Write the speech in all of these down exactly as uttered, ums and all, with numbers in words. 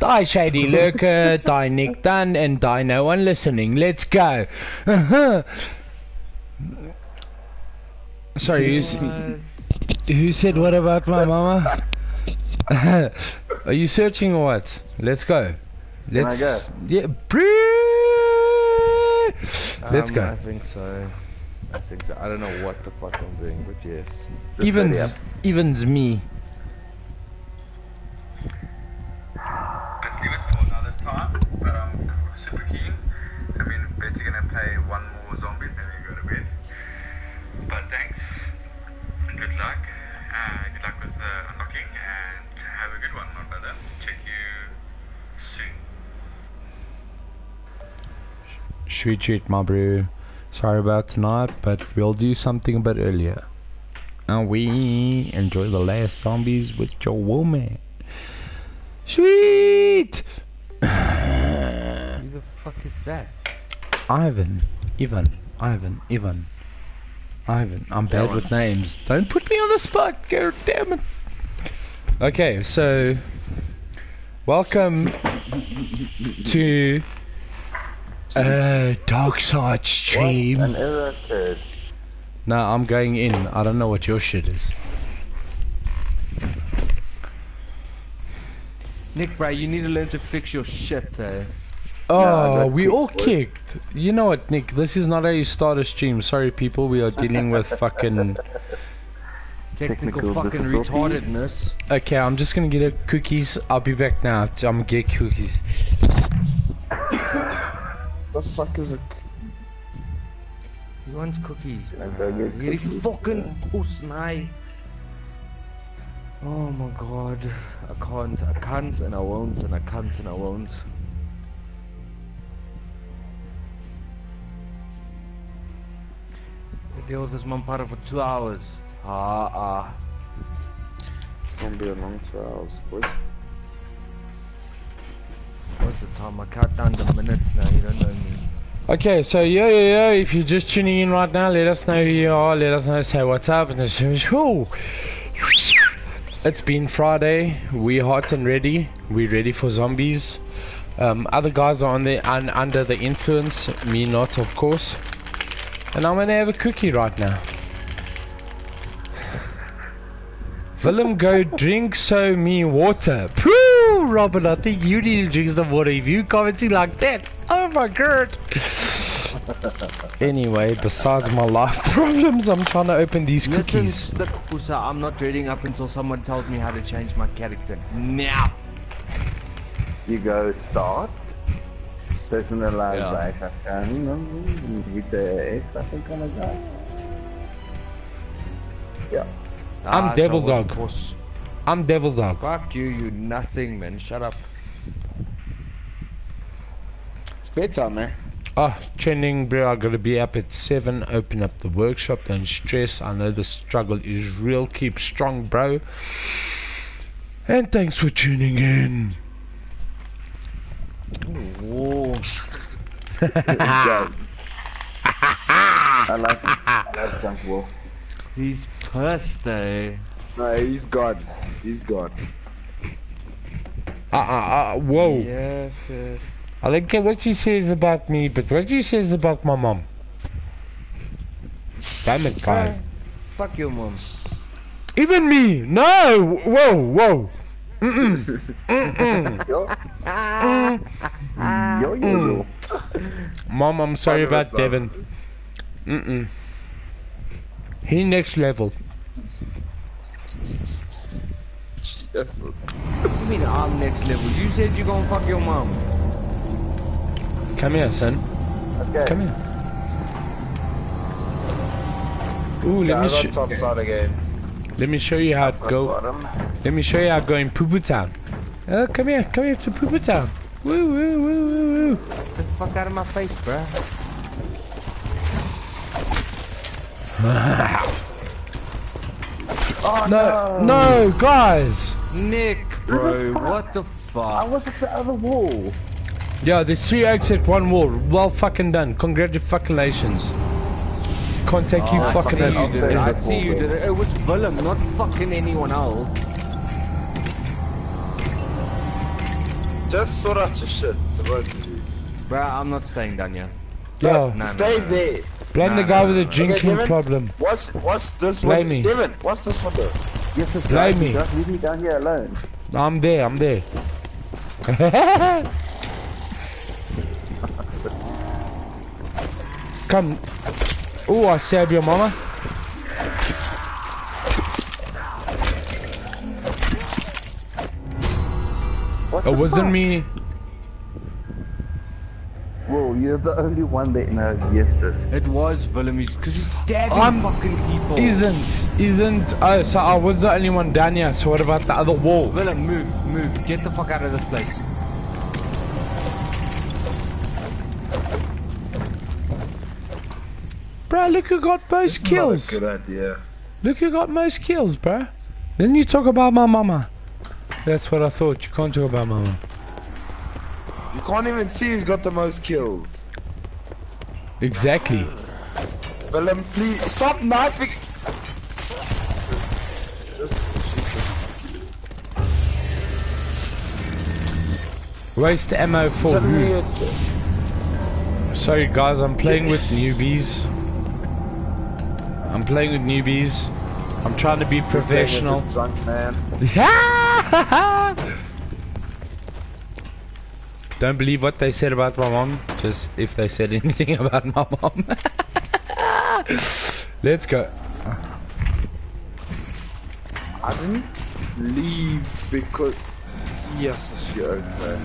Die Shady Lurker, die Nick Dunn, and die no one listening. Let's go. Sorry, who, who said what about my mama? Are you searching or what? Let's go. Let's go. Yeah, um, let's go. I think so. I think so. I don't know what the fuck I'm doing, but yes. Just evens, evens me. Let's leave it for another time, but I'm super keen. I mean, bet you're gonna play one more zombies, then you go to bed. But thanks, and good luck. Uh, good luck with uh, unlocking, and have a good one, my brother. Check you soon. Shoot, shoot, my bro. Sorry about tonight, but we'll do something a bit earlier. And we enjoy the last zombies with your woman. Sweet! Who the fuck is that? Ivan. Ivan. Ivan. Ivan. Ivan. I'm bad yeah, with names. Don't put me on the spot, god damn it. Okay, so welcome to Uh, dark side stream. What an error occurred. No, I'm going in. I don't know what your shit is. Nick, bro, you need to learn to fix your shit, eh? Oh, no, we all kicked. You know what, Nick? This is not how you start a stream. Sorry, people. We are dealing with fucking technical, technical fucking retardedness. Okay, I'm just gonna get a cookies. I'll be back now. I'm gonna get cookies. The fuck is it? He wants cookies. He fucking puss nigh. Oh my god. I can't, I can't and I won't and I can't and I won't. I deal with this Mampara for two hours. Ah ah. It's gonna be a long two hours, boys. What's the time? I count down the minutes now, you don't know me. Okay, so yo yo yo, if you're just tuning in right now, let us know who you are, let us know, say what's up. It's been Friday, we're hot and ready, we're ready for zombies. Um, other guys are on the, un, under the influence, me not of course. And I'm gonna have a cookie right now. Willem, go drink so me water. Phew, Robert, I think you need to drink some water if you commenting like that. Oh my god. Anyway, besides my life problems, I'm trying to open these Listen, cookies. Pusa, I'm not reading up until someone tells me how to change my character. Now. You go start. Personalization. Yeah. With the X, I think I'm gonna go. Yeah. I'm ah, Devil Dog. I'm Devil Dog. Fuck you, you nothing, man. Shut up. It's bedtime, man. Ah, oh, trending, bro. I gotta be up at seven. Open up the workshop. Don't stress. I know the struggle is real. Keep strong, bro. And thanks for tuning in. Whoa. I like it. I like Junk Wolf. He's pissed, eh? No, he's gone. He's gone. Ah, uh, ah, uh, uh, whoa. Yes, yes. I don't care what she says about me, but what she says about my mom. Damn it, guys. Fuck your mom. Even me! No! Whoa, whoa. Mm-mm. Mm-mm. Mm-mm. Mm-mm. Mom, I'm sorry about Devin. Mm-mm. He next level. Jesus. You mean I'm next level? You said you're gonna fuck your mom. Come here, son. Okay. Come here. Ooh, let yeah, me show. Top side again. Let me show you how it go. Bottom. Let me show you how it go in Poopoo Town. Oh, come here, come here to Poopoo Town. Woo, woo, woo, woo, woo. Get the fuck out of my face, bruh. Oh, no, no, no, guys! Nick, bro, what the fuck? I was at the other wall. Yeah, there's three oaks at one wall. Well fucking done. Congratulations. Can't take oh, you I fucking out. I see you did it. It was Willem, not fucking anyone else. Just sort out your shit. The road can do. Bruh, I'm not staying down here. Yeah. No, stay no, no. there. Blame no, the guy no, no, with the drinking okay, problem. What's what's this Blame window? Me. Devin, what's this window? Yes, it's Blame me. Just leave me down here alone. I'm there. I'm there. Come. Oh, I save your mama. What it wasn't fuck? me. Whoa, you're the only one that knows. Yes, sis. It was Willem, because he's stabbing I'm fucking people. Isn't, isn't, oh, so I was the only one down here, so what about the other wall? Willem, move, move, get the fuck out of this place. Bruh, look who got most this kills. That's not a good idea. Look who got most kills, bruh. Then you talk about my mama. That's what I thought, you can't talk about mama. You can't even see who's got the most kills. Exactly. Willem, please stop knifing. Just, just waste ammo for who? Sorry guys, I'm playing with newbies. I'm playing with newbies. I'm trying to be professional. Drunk man. Don't believe what they said about my mom, just if they said anything about my mom. Let's go. I didn't leave because... Yes, it's your own thing.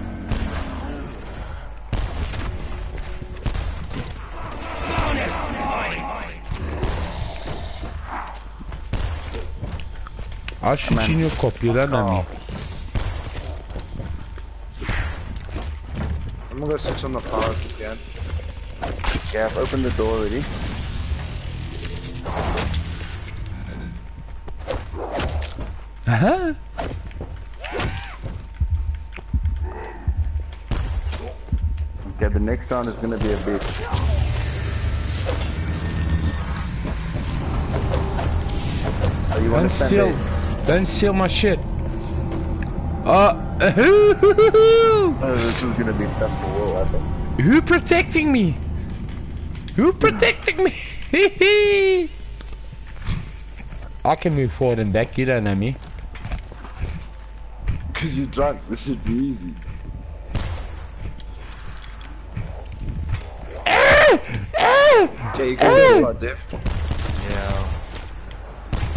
I should see your copy, that on me. I'm gonna go switch on the power if you can. Yeah, I've opened the door already. Uh-huh. Okay, the next round is gonna be a bit. Oh, you wanna stand there? Don't seal my shit. Uh oh, this is gonna be tough for Will, I think. Who protecting me? Who protecting me? Hee hee! I can move forward and back, you don't know me. Cause you're drunk, this should be easy. Okay, you can go inside, Dev. Yeah.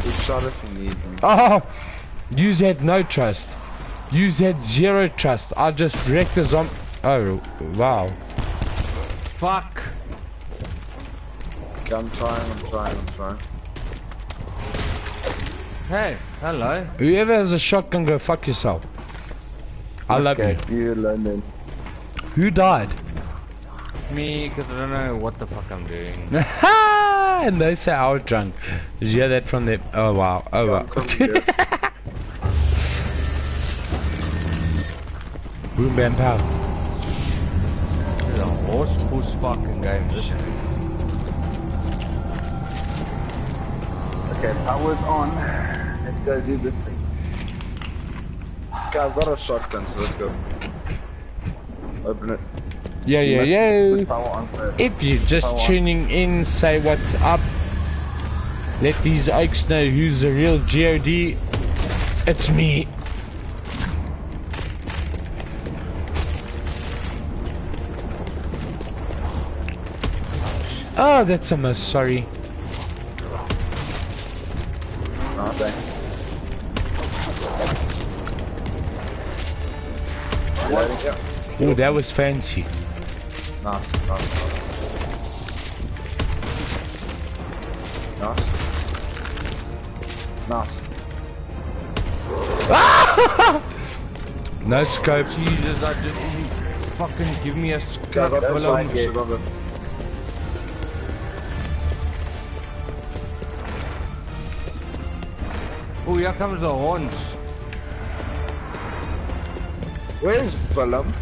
Just shot if you need me. Oh! You had no trust. You had zero trust. I just wrecked the zombie. Oh, wow. Fuck. Okay, I'm trying, I'm trying, I'm trying. Hey, hello. Whoever has a shotgun, go fuck yourself. I love you. You alone then. Who died? Me, because I don't know what the fuck I'm doing. Ha! And they say I was drunk. Did you hear that from them? Oh, wow. Oh, yeah, wow. Coming, yeah. Boom, bam, pow. This is a horse push fucking game, this shit. Okay, power's on. Let's go do this thing. Okay, I've got a shotgun, so let's go. Open it. Yeah, yeah, yeah. If you're just power tuning on. in, say what's up. Let these oaks know who's the real G O D. It's me. Oh, that's a mess, sorry. Oh, what? Ooh, that was fancy. Nice, nice, nice. Nice. Nice. No scope. Jesus, I just... Fucking give me a scope. Okay, oh, here comes the horns. Where's Willem?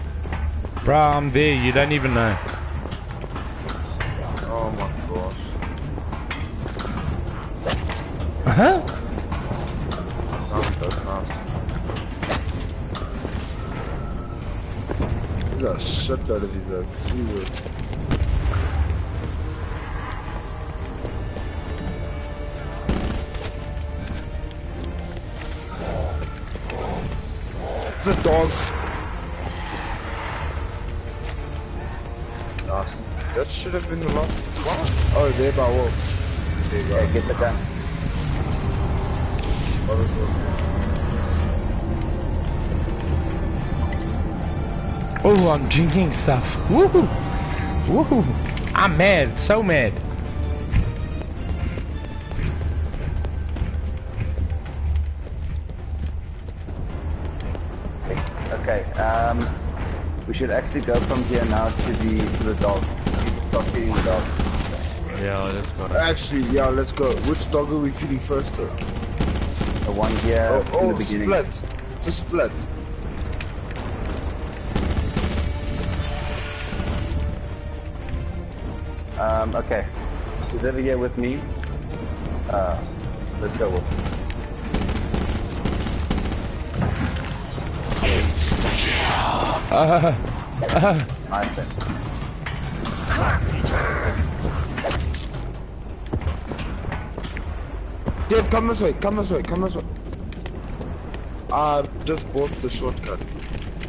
Bro, I'm there, you don't even know. Oh my gosh. Uh-huh. Nice, that's nice. We got a shit out of these guys. We were... It's a dog. Nice. That should have been the last one. Oh, there by wolf. There you go. Yeah, get the gun. Oh, this one. Oh, I'm drinking stuff. Woohoo! Woohoo! I'm mad, so mad. Okay, um, we should actually go from here now to the to the dog. Stop feeding the dog. Yeah, let's go. Actually, yeah, let's go. Which dog are we feeding first, though? The one here. Oh, oh in the beginning. Split. Just split. Um, okay. Is everybody here with me? Uh, let's go. Uh, uh, I think. Dave, come this way, come this way, come this way. I just bought the shortcut.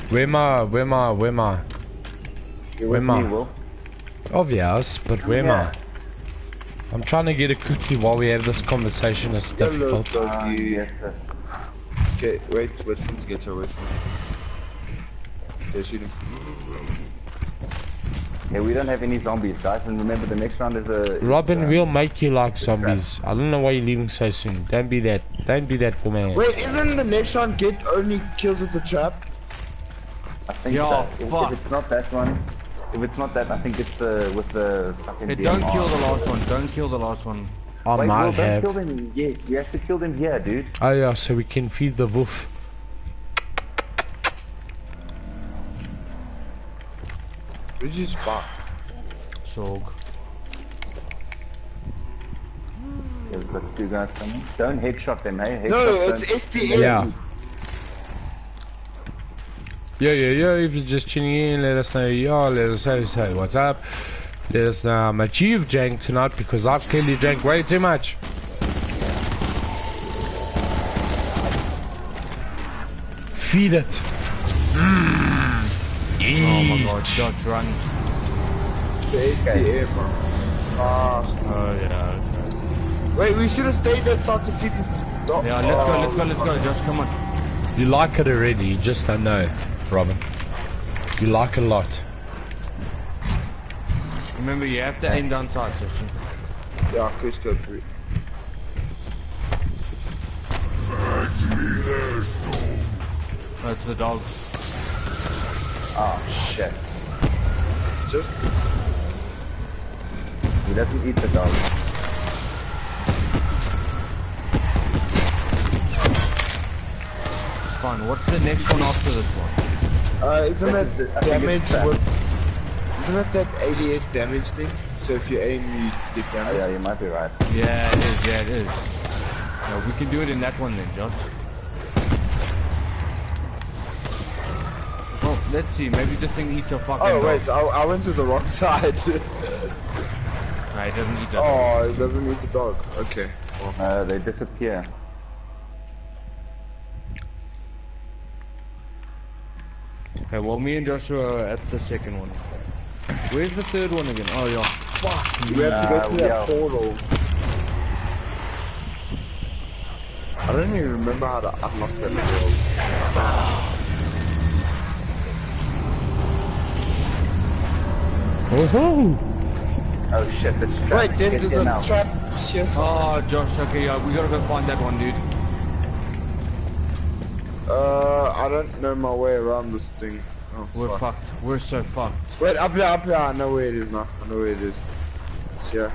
Wema, Wema, Wema. You're with me, Will? Obvious, but where am I? I'm trying to get a cookie while we have this conversation. It's difficult. Hello, uh, yes, yes. Okay, wait, wait for him to get away from me. Okay, shoot him. Hey, we don't have any zombies, guys, and remember the next round is a... Is Robin, uh, will make you like zombies. I don't know why you're leaving so soon. Don't be that. Don't be that for me. Wait, isn't the next round get only kills with the trap? I think Yo, so. Fuck. If it's not that one... If it's not that, I think it's the with the fucking. Hey, don't D M R. Kill the last one. Don't kill the last one. I Wait, might well, don't have. Kill them. Yeah, we have to kill them here, dude. Oh yeah, so we can feed the wolf. Where'd you spot? Sog. There's the two guys coming. Don't headshot them, hey. Headshot no, them. It's S T M. Yeah. Yo, yo, yo, if you're just tuning in, let us know you are, let us know, say what's up. Let us know how much you've drank tonight, because I've clearly drank way too much. Feed it. Mm. Oh my god, got drunk. Tasty okay. Air, bro. Oh, oh yeah. Okay. Wait, we should have stayed outside to feed this dog. Yeah, let's go, let's go, let's go, Josh, come on. You like it already, you just don't know. Robin, you like a lot. Remember, you have to aim down tight, Justin. Yeah, Chris, go through. That's the dogs. Oh shit! Just he doesn't eat the dog. Fine. What's the next one after this one? Uh, isn't that, that damage with, isn't that that A D S damage thing? So if you aim, you get damage? Oh, yeah, you might be right. Yeah, it is, yeah, it is. No, we can do it in that one then, Josh. Well, let's see, maybe this thing eats your fucking Oh, wait, dog. I, I went to the wrong side. No, it doesn't eat the dog. Oh, it doesn't eat the dog. Okay. Well. Uh, they disappear. Okay, well, me and Joshua are at the second one. Where's the third one again? Oh, yeah. Fuck! We nah, have to go to that portal. I don't even remember how to unlock that world. Woohoo! Oh shit, that's trap. Wait, then there's a trap. Oh, Josh, okay, yeah, we gotta go find that one, dude. Uh, I don't know my way around this thing. Oh, We're fuck. fucked. We're so fucked. Wait, up here, up here. I know where it is now. I know where it is. It's here.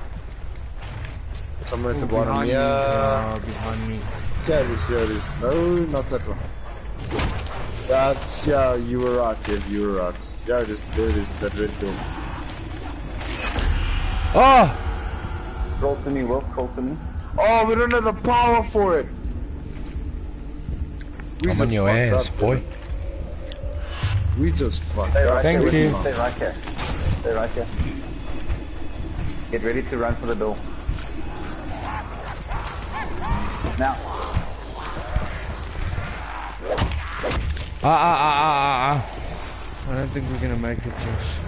Somewhere Ooh, at the bottom. Yeah. Uh, behind me. Okay, this here it is. No, not that one. That's, yeah, you were right, yeah, you were right. Yeah, it is, there it is, that red door. Ah! Roll to me, Wolf, roll to me. Oh, we don't have the power for it! We I'm on your ass, up, boy. We just fucked up. Right. Thank you. Stay right here. Stay right here. Get ready to run for the door. Now. Ah, ah, ah, ah, ah. I don't think we're gonna make it, Josh.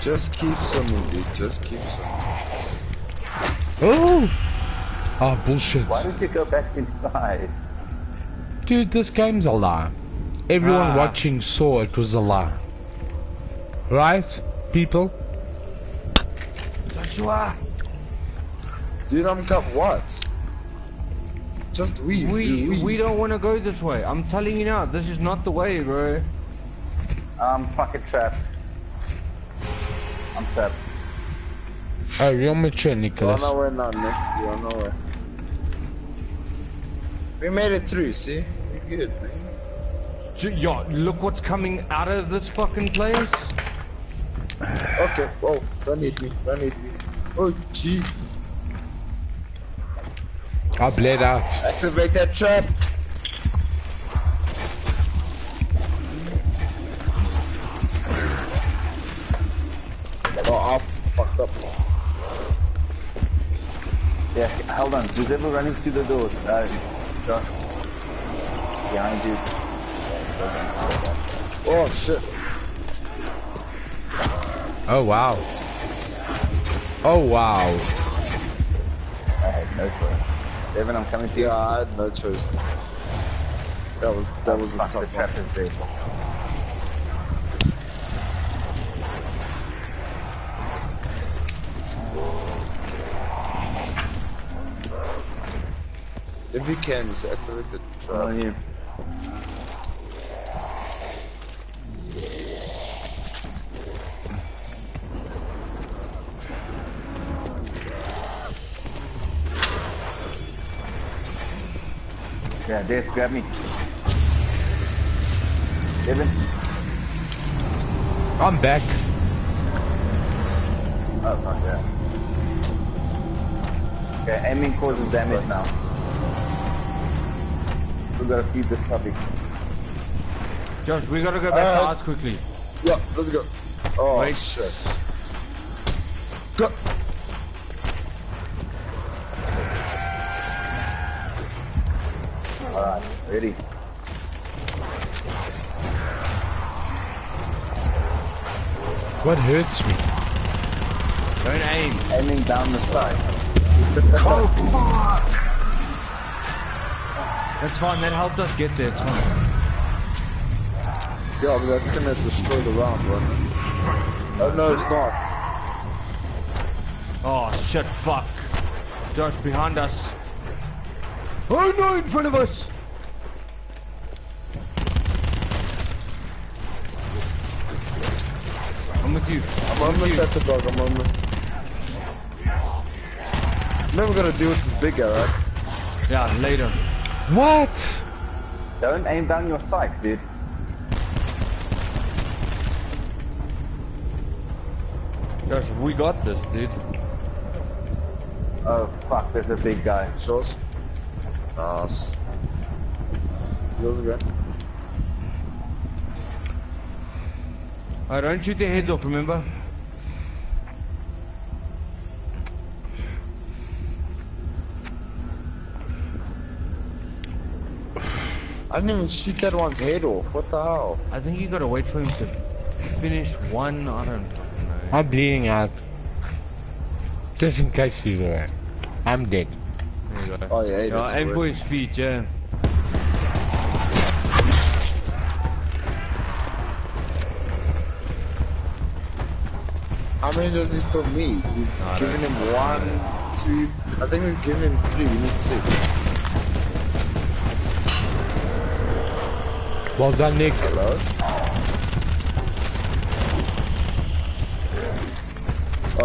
Just keep swimming, dude. Just keep swimming. Oh! Oh, bullshit. Why don't you go back inside? Dude, this game's a lie. Everyone ah. watching saw it was a lie. Right, people? Joshua! Dude, I'm got what? Just we. We dude, we. we don't want to go this way. I'm telling you now, this is not the way, bro. I'm fucking trapped. I'm trapped. Oh, you're mature, Nicholas. You're nowhere now, Nick. You're nowhere. We made it through, see? We're good, man. Yo, look what's coming out of this fucking place. Okay, whoa, don't hit me, don't hit me. Oh, jeez. I bled out. Activate that trap. Oh, I fucked up. Yeah, hold on. Who's ever running through the doors? Uh, Josh. Behind you. Oh shit. Oh wow. Oh wow. I had no choice. Devin, I'm coming to you. Yeah, I had no choice. That was that was a tough one. If you can, just activate the trap. Oh, yeah. Yeah, Dave, grab me. Devin. I'm back. Oh, fuck yeah. Okay, aiming causes damage now. We gotta feed this topic. Josh, we gotta go back uh, to ours quickly. Yeah, let's go. Oh, wait. Shit. Go! Alright, ready. What hurts me? Don't aim. Aiming down the side. Oh, fuck! That's fine, that helped us get there, it's fine. Yeah, but that's gonna destroy the round, right? Oh, no, it's not. Oh, shit, fuck. Josh, behind us. Oh no, in front of us! I'm with you. I'm, I'm almost you. at the dog, I'm almost. Then we're gonna deal with this big guy, right? Yeah, later. What? Don't aim down your sight, dude. Josh, we got this, dude. Oh fuck, there's a big guy. Sauce? Nice. Alright, don't shoot their heads off, remember? I didn't even shoot that one's head off, what the hell? I think you gotta wait for him to finish one, I don't know. I'm bleeding out. Just in case he's alright. I'm dead. Oh yeah, yeah, aim right. for his feet, yeah. How many does he still need? We've I given him one, two, I think we've given him three, we need six. Well done, Nick. Hello?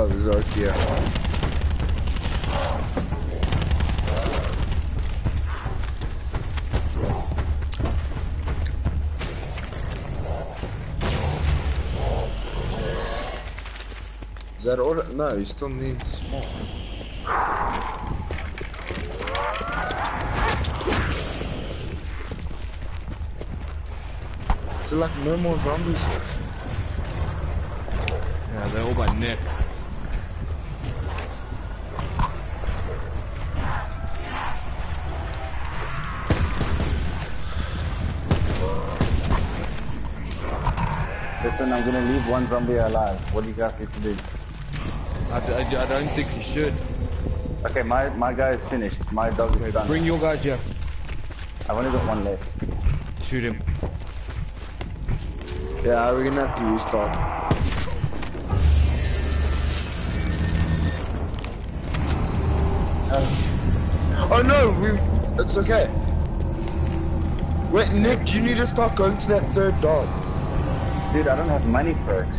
Oh, there's a key here. Is that all? No, you still need small. They're like no more zombies. Yeah, they're all by Nick. Listen, I'm gonna leave one zombie alive. What do you guys need to do? I, I, I don't think you should. Okay, my, my guy is finished. My dog is done. Bring your guy here. I've only got one left. Shoot him. Yeah, we're gonna have to restart. Uh, oh no, we. It's okay. Wait, Nick, you need to start going to that third dog. Dude, I don't have money for it.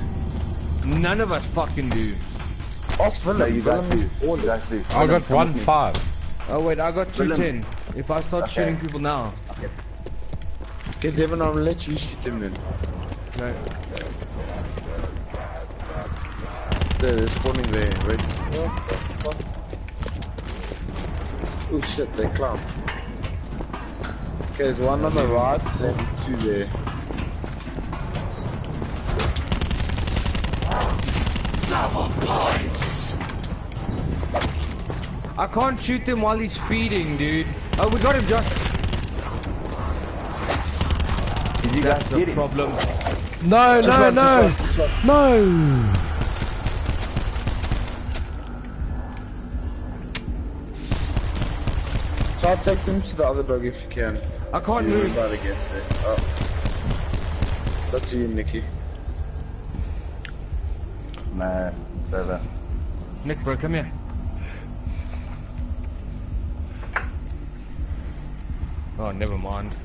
None of us fucking do. Ask Willem, no, you Willem guys do. All guys do. I got one five. Oh wait, I got two ten. If I start okay. shooting people now. Okay. Okay, Devin, I'll let you shoot them then. No. They're, they're spawning there, right? What the fuck? Oh shit, they climb. Okay, there's one on the right, then two there. I can't shoot him while he's feeding, dude. Oh, we got him, Josh. Did you guys get it? Problem. No, just no, run, no, just run, just run. No. Try to take them to the other dog if you can. I can't move. Try to get there. Oh. That's you, Nicky. Nah, brother. Nick, bro, come here. Oh, never mind.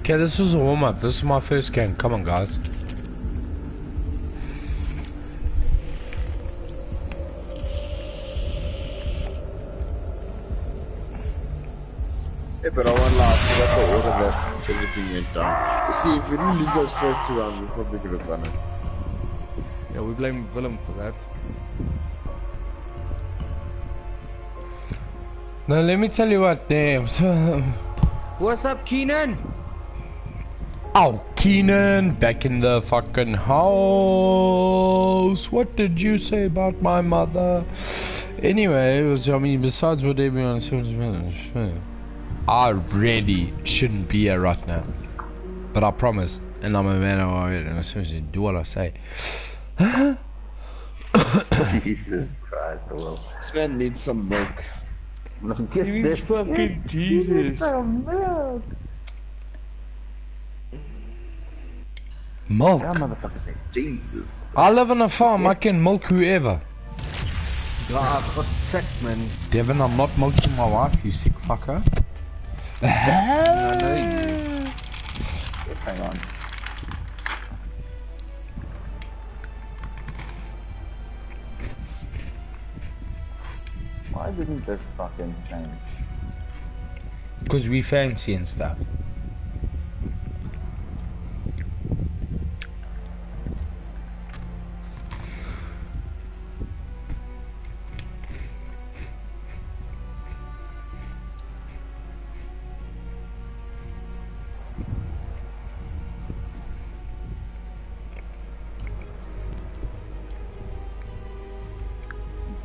Okay, this was a warm-up. This is my first game. Come on, guys. Yeah, but I won't laugh. You got to order that. Everything went down. See, if we didn't lose those first two rounds, we probably could have done it. Yeah, we blame Willem for that. Now let me tell you what, damn. What's up, Keenan? Oh, Keenan, back in the fucking house. What did you say about my mother? Anyway, it was, I mean, besides what everyone says, I really shouldn't be here right now. But I promise, and I'm a man of my word, and I seriously do what I say. Jesus Christ, the world. This man needs some milk. He's fucking yeah, Jesus. Milk. Milk. That motherfucker's name Jesus. I live on a farm. Yeah. I can milk whoever. God, fuck sick, man. Devin, I'm not milking my wife. You sick fucker. no, no, you... Hang on. Why didn't this fucking change? Because we fancy and stuff.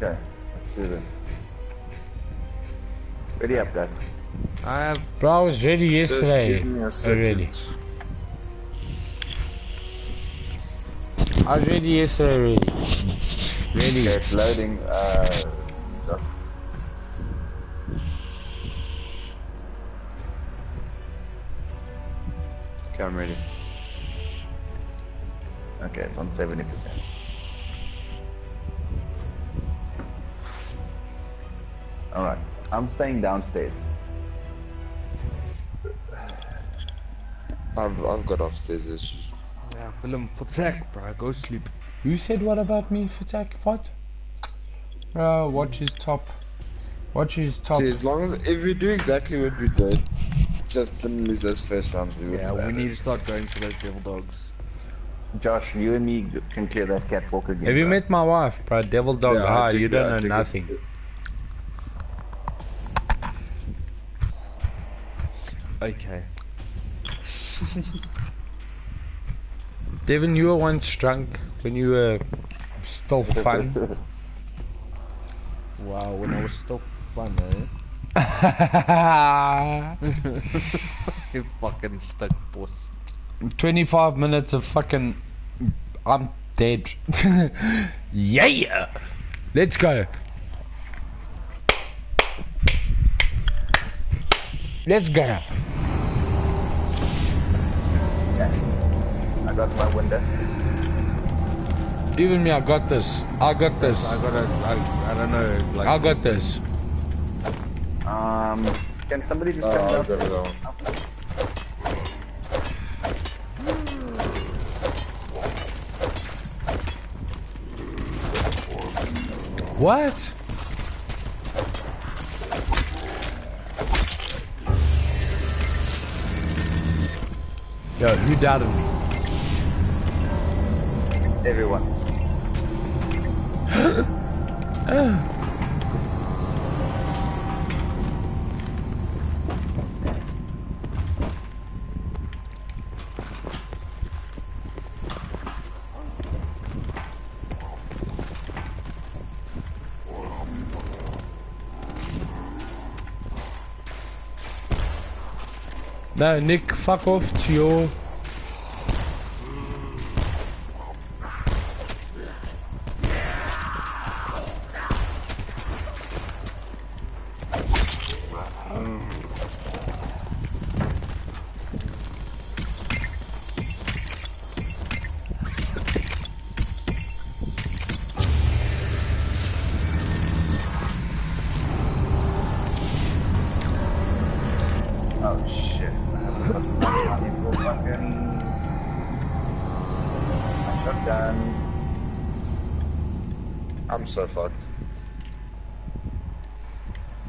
Okay, let's do this. Ready up, Dad. I have. Bro, I was ready yesterday. Already. I was ready yesterday already. Ready. Okay, it's loading. Uh, stuff. Okay, I'm ready. Okay, it's on seventy percent. Alright. I'm staying downstairs. I've I've got upstairs issues. Yeah, Willem, Fatak, bro, go sleep. You said what about me, Fatak? What? Uh, watch his top. Watch his top. See, as long as if we do exactly what we did, just didn't lose those first rounds. We yeah, we need it. to start going for those devil dogs. Josh, you and me can clear that catwalk again. Have you bro. met my wife, bro? Devil dog. Yeah, ah, you don't that, know nothing. It, it, Okay. Devin, you were once drunk when you were still fun. Wow, when I was still fun, eh? You fucking stuck, boss. twenty-five minutes of fucking... I'm dead. Yeah! Let's go. Let's go. Yeah. I got my window. Even me, I got this. I got this. I got a, I, I don't know. Like I got this. this. Um, can somebody just come uh, down? What? Yo, who doubted me? Everyone. No, Nick, fuck off to your... So fucked.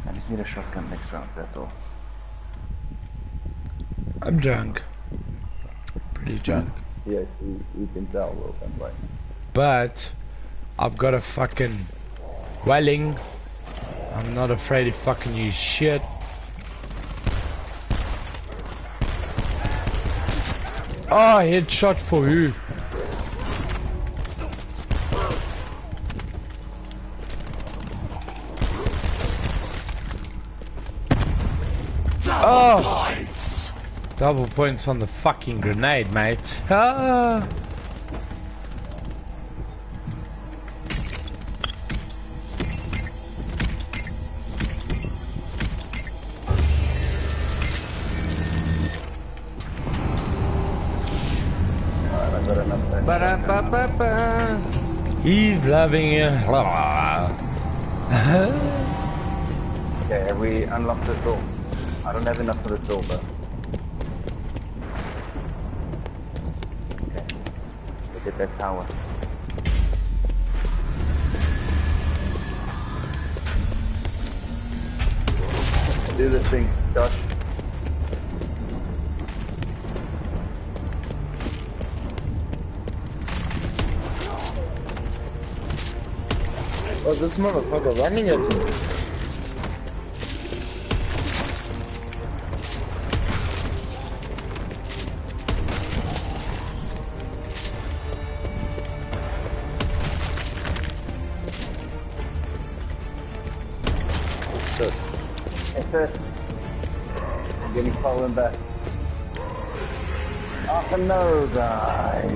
I just need a shotgun next round, that's all. I'm drunk. Pretty drunk. Yes, you, you can tell, Will, I'm right. But I've got a fucking Welling. I'm not afraid to fucking use shit. Oh, headshot for who? Oh, points. Double points on the fucking grenade, mate. Ah. Right, he's loving it. Okay, have we unlocked the door? I don't have enough for the door, but... Okay. Look at that tower. Do this thing, Josh. Oh, this motherfucker running at me. I'm gonna follow him back. Up and no, guys.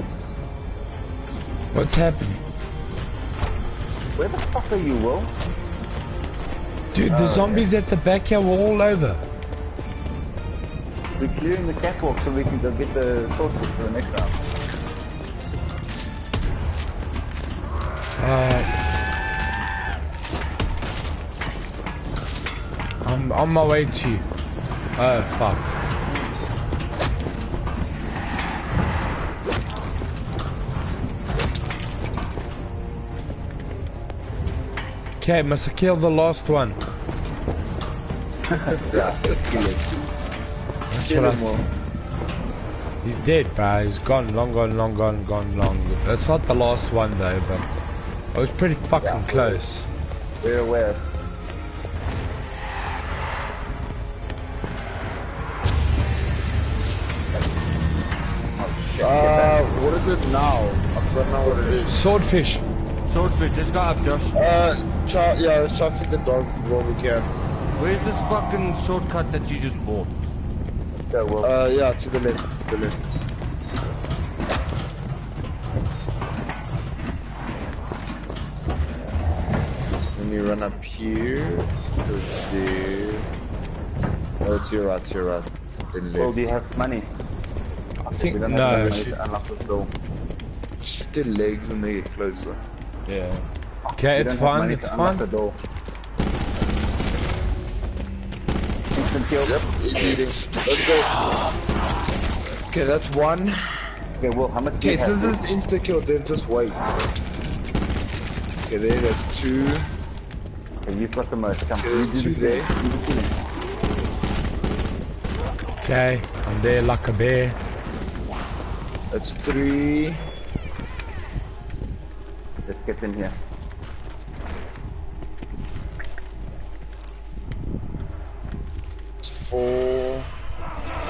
What's happening? Where the fuck are you, Will? Dude, oh, the zombies yeah. at the back here were all over. We're clearing the catwalk so we can go get the sources for the next round. Uh. I'm on my way to you. Oh, fuck. Okay, must I kill the last one? Yeah, kill it. That's kill what him I... He's dead, bro. He's gone, long gone, long gone, gone, long. That's not the last one, though, but... I was pretty fucking yeah, close. We're aware. is it now? I don't know what it is. Swordfish. Swordfish, let's go up, Josh. Uh, try, yeah, let's try to fit the dog where we can. Where's this fucking shortcut that you just bought? Okay, well. Uh, yeah, to the left, to the left. Let me run up here, go there. Oh, to your right, to your right. Then left. Well, do you have money? I think we don't no. have money to unlock the door. Shoot the legs when they get closer. Yeah. Okay, it's fine, it's fine. The door. Instant kill. Yep, he's eating. Let's go. Okay, that's one. Okay, well, how much? Okay, since this is instant kill, then just wait. Okay, there, that's two. Okay, you've got the most. Come. Okay, there's two there. Okay, I'm there like a bear. That's three. Let's get in here. That's four.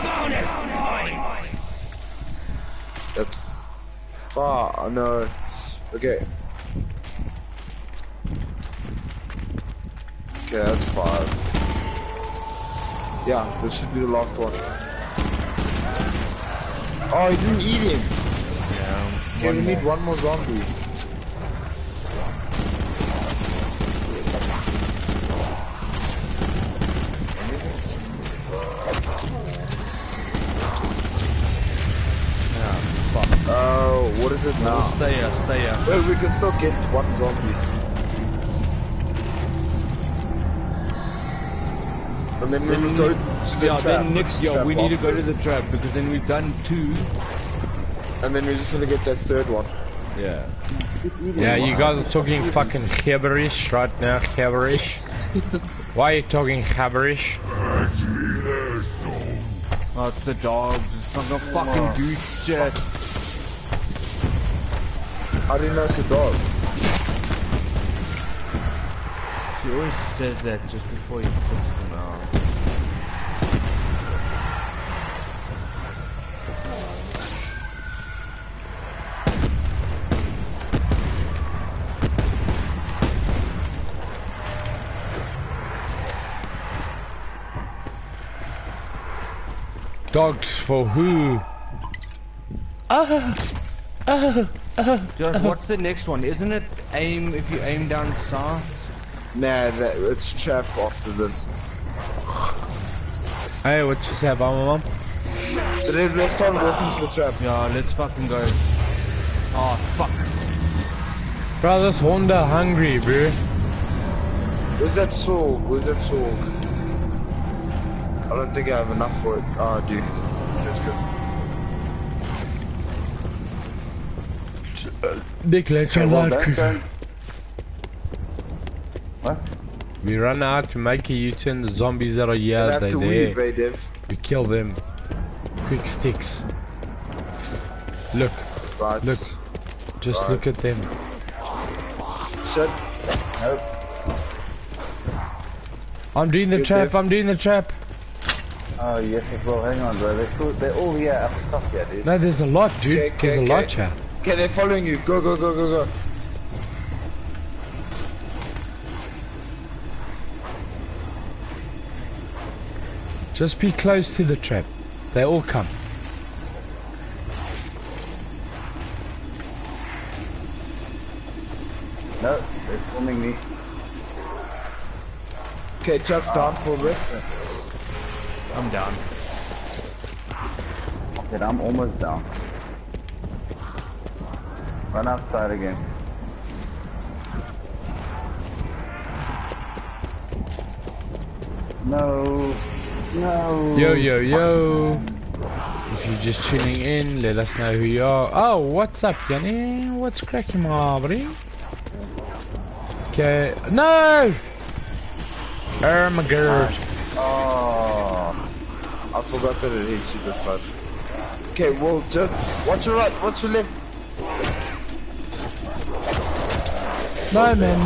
Bonus points. That's far. Oh, no. Okay. Okay, that's five. Yeah, this should be the last one. Oh, he didn't eat him. Yeah. Okay, we need one more zombie. Oh, what is it now? Stay here, stay here. Well, we can still get one zombie. And then we must go to the yeah, trap. Then next, yeah, trap we need to go it. to the trap because then we've done two. And then we're just gonna get that third one. Yeah. Yeah, you guys are talking fucking gibberish right now, gibberish. Why are you talking gibberish? Oh, it's the dogs. It's not gonna fucking do shit. I didn't know it's a dog. She always says that just before you put them out. Dogs for who? Ah! Ah! Uh, Josh, uh, what's the next one? Isn't it aim, if you aim down south? Nah, that, it's trap after this. Hey, what you say about my mom? Today, let's start walking to the trap. Yeah, let's fucking go. Oh, fuck. Bro, this Honda hungry, bro. Where's that soul? Where's that soul? I don't think I have enough for it. Ah, oh, dude. Let's go. Nick, let's run out. What? We run out to make a U-turn. The zombies that are here, they have to weave, eh, Dev? We kill them. Quick sticks. Look. Right. Look. Just right. Look at them. Shit. Nope. I'm doing the You're trap. Dev. I'm doing the trap. Oh, yes, well, hang on, bro. They're, still, they're all here. I'm stuck here, dude. No, there's a lot, dude. Okay, okay, there's a okay. lot here. Okay, they're following you. Go, go, go, go, go. Just be close to the trap. They all come. No, they're filming me. Okay, trap's oh. down for a bit. I'm down. Okay, I'm almost down. Run outside again. No. No. Yo, yo, yo. If you're just tuning in, let us know who you are. Oh, what's up, Yanni? What's cracking, my buddy? Okay. No! Oh, my God. Oh. I forgot that it hit you this side. Okay, well, just watch your right, watch your left. No, man.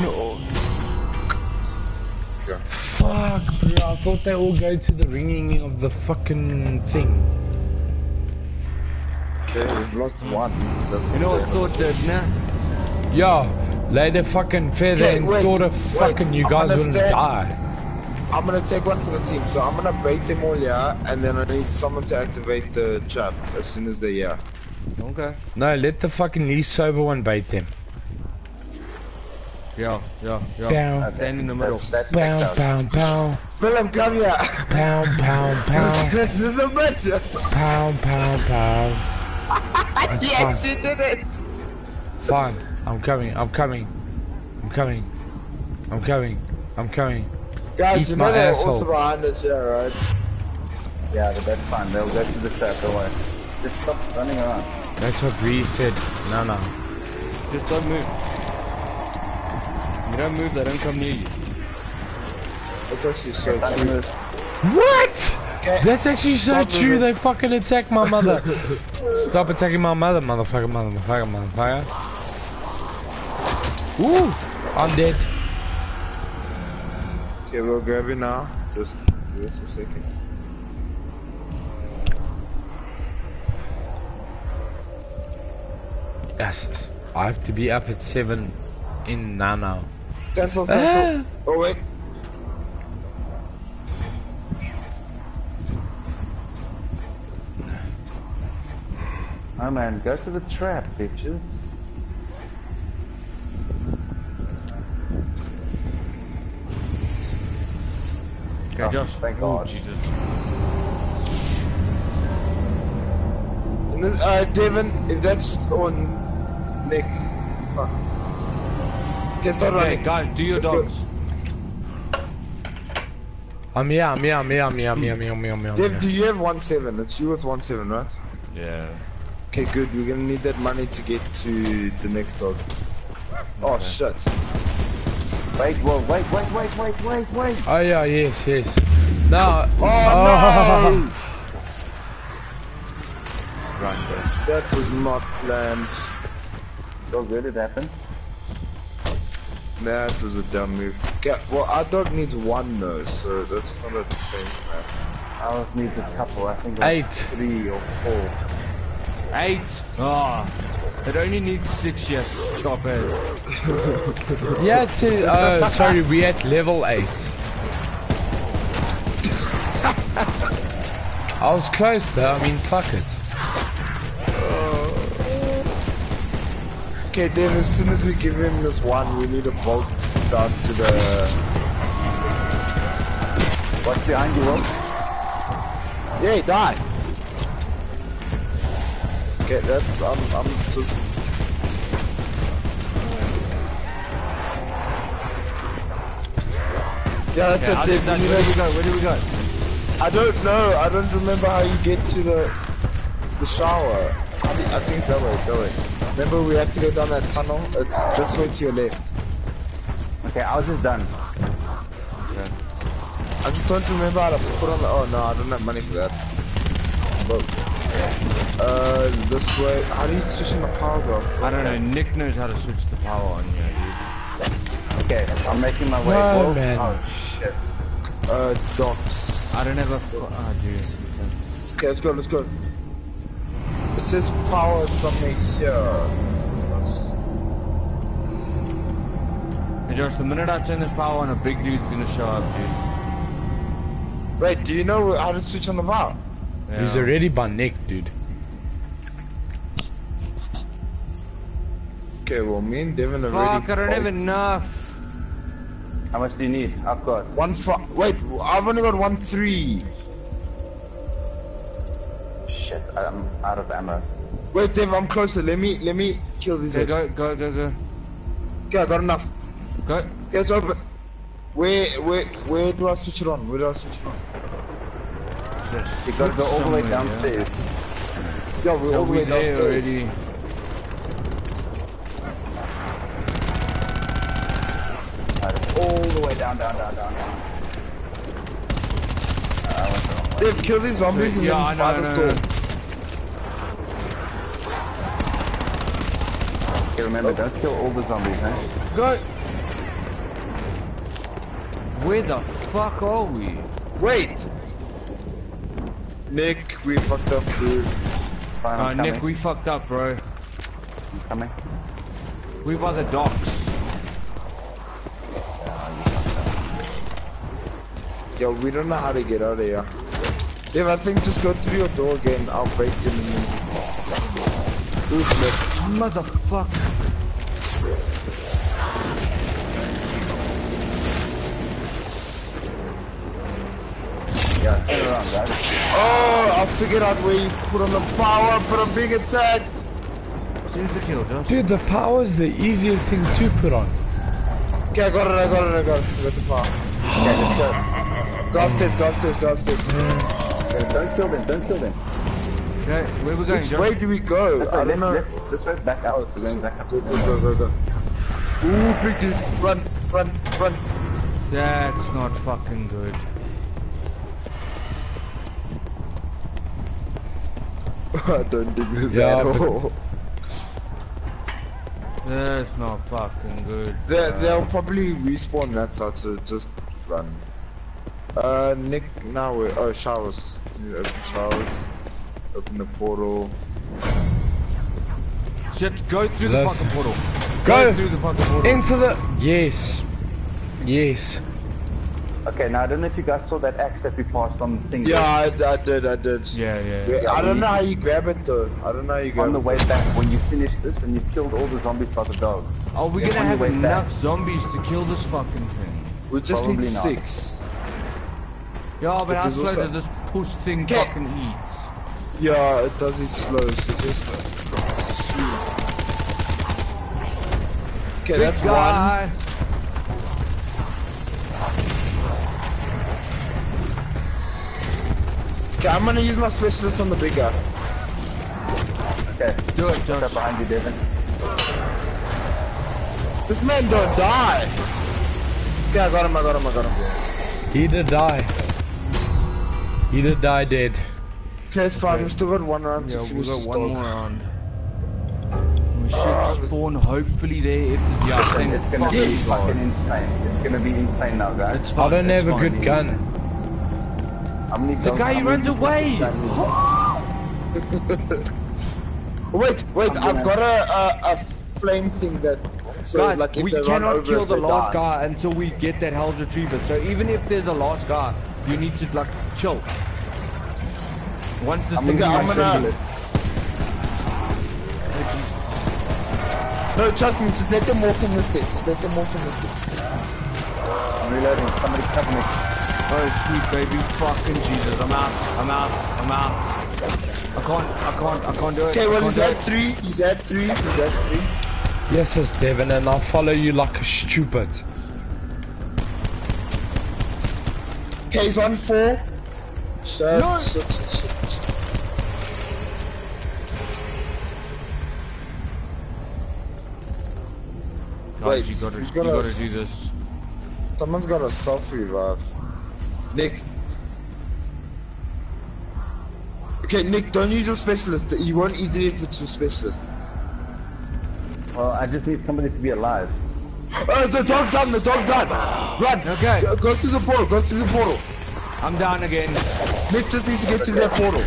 Okay. Fuck, bro. I thought they all go to the ringing of the fucking thing. Okay, Okay, we've lost one. Just you know what Thor did, nah? Yeah, lay the fucking feather okay, and wait, Thor the fucking wait, you guys wouldn't die. I'm gonna take one for the team, so I'm gonna bait them all, yeah, and then I need someone to activate the trap as soon as they're here. Okay. No, let the fucking least sober one bait them. Yeah, yeah, yeah. Bow. Stand in the middle. That's, that's bow, bow, bow. Willem, come here. Bow, bow, bow. This is a bitch. Bow, bow, bow. He actually did it. Fine. I'm coming, I'm coming. I'm coming. I'm coming. I'm coming. Guys, you know they're also behind us here, right? Yeah, but that's fine. They'll get to the trap, don't worry. Just stop running around. That's what Breeze said. No, no. Just don't move. You don't move, they don't come near you. That's actually so true. What? Okay. That's actually so Stop true, moving. They fucking attack my mother. Stop attacking my mother, motherfucker, motherfucker, motherfucker. Woo! I'm dead. Okay, we'll grab it now. Just give us a second. Yes, I have to be up at seven in Nana. Cancel, cancel. Oh, wait. Oh man, go to the trap, bitches. Okay, oh, Josh. Thank God. Jesus. And this, uh, Devin, if that's on Nick. Fuck. Okay, start okay, running. Guys, do your dogs. I'm here, I'm here, I'm here, I'm here, I'm here, I'm here, I'm here, I'm here. Dev, do you have one seven? It's you with one seven, right? Yeah. Okay, good. We're gonna need that money to get to the next dog. Okay. Oh, shit. Wait, whoa, wait, wait, wait, wait, wait, wait. Oh, yeah, yes, yes. No. Oh, oh no. Right, that was not planned. So good, it happened. That was a dumb move. Okay, well, our dog needs one, though, so that's not a defense, man. Ours needs a couple, I think. Eight. Like three or four. Eight? Oh. It only needs six, yes, chop it. Yeah, it's a, uh, sorry, we at level eight. I was close though, I mean, fuck it. Okay, Dave, as soon as we give him this one, we need a bolt down to the... What's behind you, Rob? Yeah, he died. Okay, that's, I'm, I'm just... Yeah, that's okay, it, Dave. Where do we go? Where do we go? I don't know. I don't remember how you get to the the shower. I think it's that way, it's that way. Remember, we have to go down that tunnel. It's this way to your left. Okay, I was just done. Okay. I just don't remember how to put on the... Oh, no, I don't have money for that. Whoa. Uh, this way. How do you switch in the power graph? I don't know. Nick knows how to switch the power on you, dude. Okay, I'm making my way. No, Wolf. Man. Oh, shit. Uh, docks. I don't have a... Oh, dude. Okay, let's go, let's go. It says power something here. Hey, Josh, the minute I turn this power on, a big dude's gonna show up, dude. Wait, do you know how to switch on the power? Yeah. He's already by Nick, dude. Okay, well, me and Devin are already... Fuck, I don't have enough. How much do you need? I've got... One five... Wait, I've only got one three. Shit, I'm out of ammo. Wait, Devin, I'm closer. Let me... Let me kill these... Okay, go, go, go, go. Okay, I got enough. Go. Okay, it's open. Where... Where... Where do I switch it on? Where do I switch it on? You gotta go all the way downstairs. Yeah, Yo, we're all the way downstairs. Already. Right, all the way down, down, down, down, down. Uh, They've killed these zombies so, and yeah, then by the storm. Okay, remember, oh. Don't kill all the zombies, man. Go! Where the fuck are we? Wait! Nick, we fucked up, dude. Fine, uh, Nick, we fucked up, bro. I'm coming. We by the docks. Yeah, you fucked up. Yo, we don't know how to get out of here. Yeah, I think just go through your door again. I'll break them in. Oh shit. Motherfucker. Yeah, turn around, guys. Oh, I figured out where you put on the power, but I'm being attacked. Here's the kill, Josh. Dude, the power's the easiest thing to put on. Okay, I got it, I got it, I got it. I got the power. Okay, let's go. Go upstairs, go upstairs, go upstairs. Okay, don't kill them, don't kill them. Okay, where we going, Which Josh? way do we go? That's I don't know. Let's go back out. Let's back up. Go, go, go, go. Ooh, big dude. Run, run, run. That's not fucking good. I don't dig this yeah, at all. That's not fucking good. They, they'll probably respawn that side, so just run. Uh, Nick, now we're. Oh, showers. You open showers. Open the portal. Shit, go through Let's... the fucking portal. Go, go through the fucking portal. Into the. Yes. Yes. Okay, now I don't know if you guys saw that axe that we passed on the thing. Yeah, I, I did, I did. Yeah, yeah. yeah. yeah I don't know how you grab it though. I don't know how you grab it. On the way back, when you finish this and you killed all the zombies by the dog. Oh, we're yeah, gonna have enough back. zombies to kill this fucking thing. We just Probably need not. six. Yeah, but how slow does this push thing Get. fucking eat? Yeah, it does it slow, so just. Okay, Good that's guy. one. Okay, I'm gonna use my specialist on the big guy. Okay, do it, Josh. Step behind you, Devin. This man don't die! Okay, I got him, I got him, I got him. He did die. He did die dead. Okay, it's fine, we still got one round yeah, to finish we'll this one more round. We should uh, spawn hopefully there if the yeah, thing is gonna yes. be fucking insane. It's gonna be insane now, guys. It's fun, I don't it's have fun, a good gun. Easy. The guy he runs away! wait, wait, I've got a, a, a flame thing that... So, God, like, if we cannot kill the last guy until we get that Hell's Retriever. So even if there's a last guy, you need to, like, chill. Once the thing is... I'm gonna... No, trust me, just let them walk in the stage. Just let them walk in the stage. I'm reloading, somebody cover me. Oh sweet baby, fucking Jesus! I'm out, I'm out, I'm out. I can't, I can't, I can't do it. Okay, well he's at three, he's at three, he's at three. Yes, it's Devin, and I'll follow you like a stupid. Okay, he's on four. Seven, no. six, six, six. God, Wait, you gotta, you gotta do this. Someone's got a self-revive. Nick. Okay, Nick, don't use your specialist. You won't eat it if it's your specialist. Well, I just need somebody to be alive. Oh, the dog's done, the dog's done! Run! Okay. Go, go through the portal, go through the portal. I'm down again. Nick just needs to get through that portal.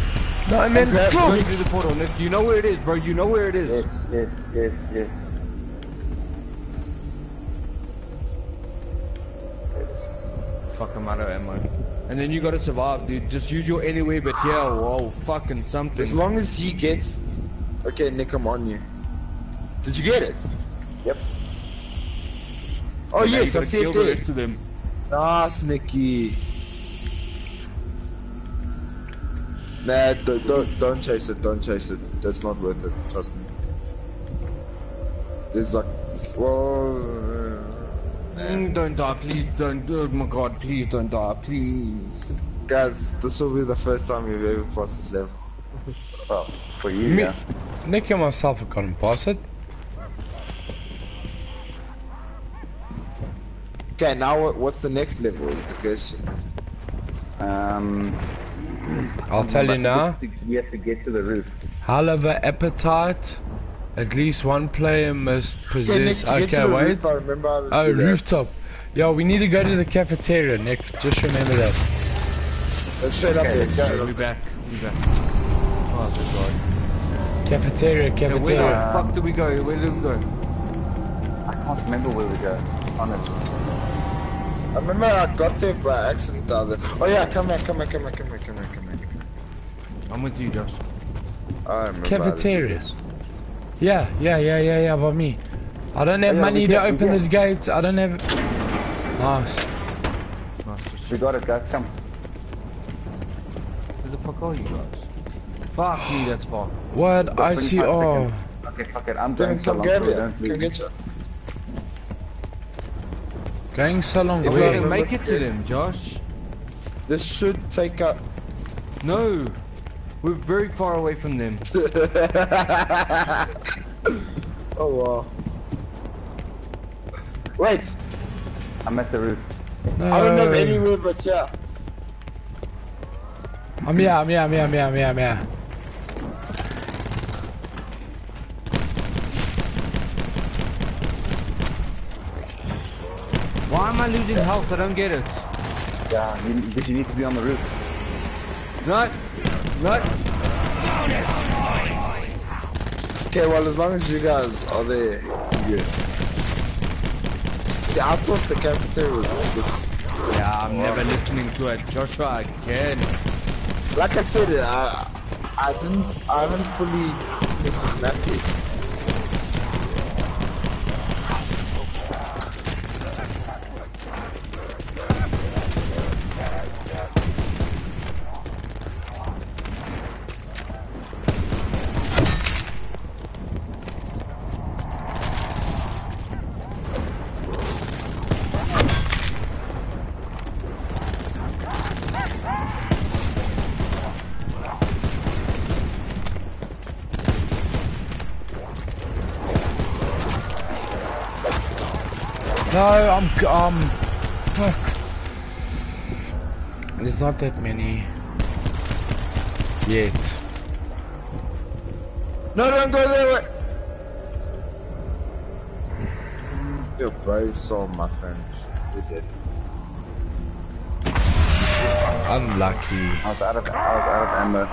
No, I mean, okay, go through the portal, Nick. You know where it is, bro. You know where it is. Yes, yes, yes, yes. Fuck, I'm out of ammo. And then you gotta survive, dude. Just use your anyway but here. Yeah, whoa, fucking something. As long as he gets... Okay, Nick, I'm on you. Did you get it? Yep. Oh, and yes, I see it there. To them. Nice, Nicky. Nah, don't, don't, don't chase it, don't chase it. That's not worth it, trust me. There's like... Whoa... Mm, don't die, please don't. Oh my god, please don't die, please. Guys, this will be the first time we've ever passed this level. Well, for you, Me, yeah. Nick and myself are gonna pass it. Okay, now what's the next level is the question. Um, I'll tell you now. We have to get to the roof. Hell of an appetite. At least one player must possess... Okay, Nick, okay wait. Roof, I remember how to oh, rooftop. Yo, we need to go to the cafeteria, Nick. Just remember that. Let's straight okay, up there. We'll be back. We'll be back. Oh, so sorry. Cafeteria, cafeteria. So where the fuck do we go? Where do we go? I can't remember where we go, honestly. I remember I got there by accident the other... Oh yeah, come here, come here, come here, come here, come here, come here. I'm with you, Josh. I remember. Cafeterias. Yeah, yeah, yeah, yeah, yeah, by me. I don't have oh, yeah, money to open the gate, I don't have... Nice. Nice. We got it, guys, come. Where the fuck are you guys? Fuck me, that's far. What? I see all. Okay, fuck it. I'm going so long. Can get you. Going so long. If we can make it to them, Josh. This should take up. No, we're very far away from them. Oh wow. Wait. I'm at the roof. No. I don't have any roof, but yeah. I'm here. I'm here. I'm here. I'm here. I'm here. I'm here. Why am I losing health? I don't get it. Yeah, you, but you need to be on the roof. No, no. Okay, well, as long as you guys are there, you're good. See, I thought the cafeteria was all this. Yeah, I'm wow. never listening to it. Joshua, again. Like I said, I, I didn't, I haven't fully finished this map yet. No, I'm um, fuck. There's not that many yet. No, don't go there. Your base or my friends? You did. Unlucky. I was out of, I was out of ammo.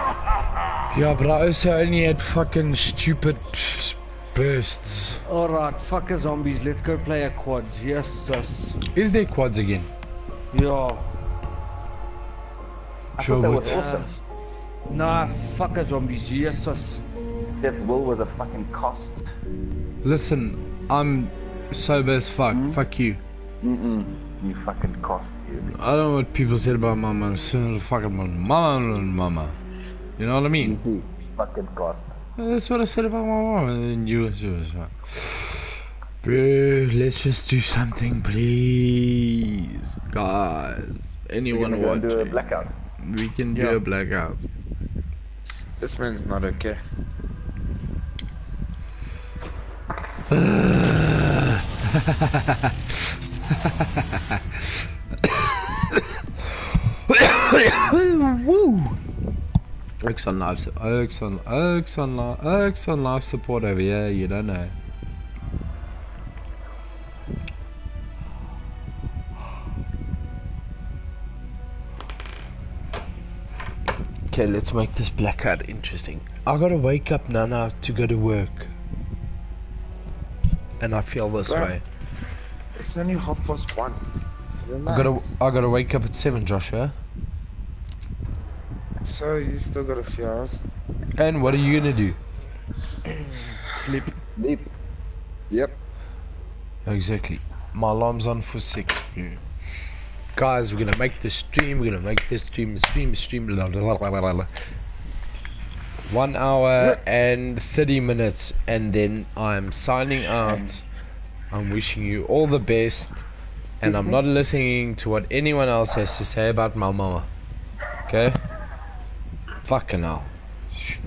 Yeah, but I also only had fucking stupid. Bursts. Alright, fuck a zombies, let's go play a quads. Yes, us. Is there quads again? Yeah. I sure would. Awesome. Uh, nah, fuck a zombies, yes, us. That will was a fucking cost. Listen, I'm sober as fuck. Mm? Fuck you. Mm-mm. You fucking cost you. I don't know what people said about mama. I'm fucking mama and mama. You know what I mean? Easy. Fucking cost. That's what I said about my mom, and then you was like, bro, let's just do something, please, guys. Anyone want to do a blackout? We can do yeah. a blackout. This man's not okay. Woo! Oaks on life support, Oaks on, Oaks on, Oaks on life support over here, you don't know. Okay, let's make this blackout interesting. I gotta wake up now now to go to work. And I feel this Bro, way. It's only half past one. Relax. I gotta, I gotta wake up at seven, Joshua. So you still got a few hours. And what are you gonna do? Sleep. Sleep. Yep. Exactly. My alarm's on for six. Mm. Guys, we're gonna make this stream. We're gonna make this stream. Stream. Stream. Blah, blah, blah, blah, blah. One hour and thirty minutes, and then I'm signing out. I'm wishing you all the best, and I'm not listening to what anyone else has to say about my mama. Okay. Fucking hell.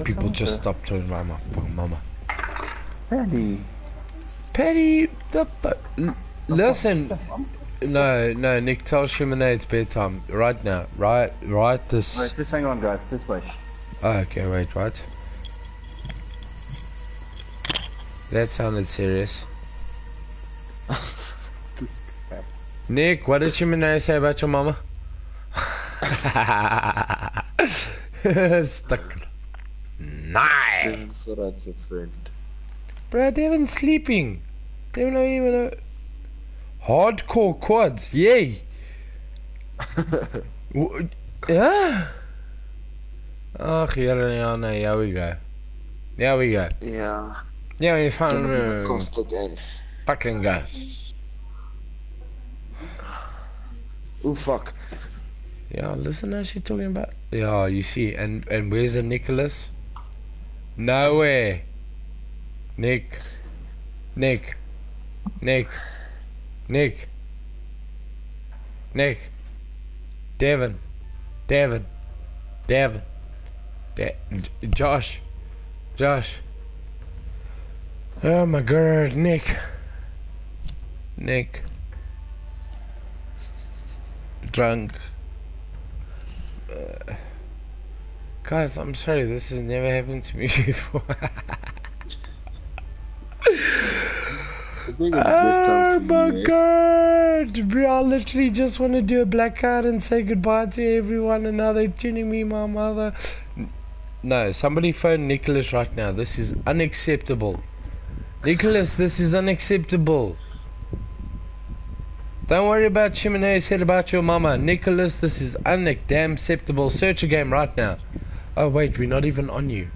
People just stop talking about my fucking mama. Patty. Patty, the. Listen. No, no, Nick, tell Shimane it's bedtime. Right now. Right, right this. Wait, just hang on, guys. This way. Okay, wait, right. That sounded serious. This guy. Nick, what did Shimane say about your mama? Stuck. Nice. Why? Devin's not a friend. Bro, Devin's sleeping. Devin don't even know. Hardcore quads, yay! Yeah. Oh, here we go. There we go. Yeah. Yeah, we found uh, the game. Fucking go. Oh fuck. Yeah, listen how she's talking about. Yeah, you see, and and where's the Nicholas? Nowhere. Nick. Nick. Nick. Nick. Nick. Devin. Devin. Devin. De Josh. Josh. Oh my god, Nick. Nick. Drunk. Uh, guys, I'm sorry, this has never happened to me before. I think it's oh my me. God, bro! I literally just want to do a blackout and say goodbye to everyone, and now they're tuning me, my mother. No, somebody phone Nicholas right now. This is unacceptable, Nicholas. This is unacceptable. Don't worry about Chimenez said about your mama, Nicholas. This is un-damn-acceptable. Search a game right now. Oh wait, we're not even on you.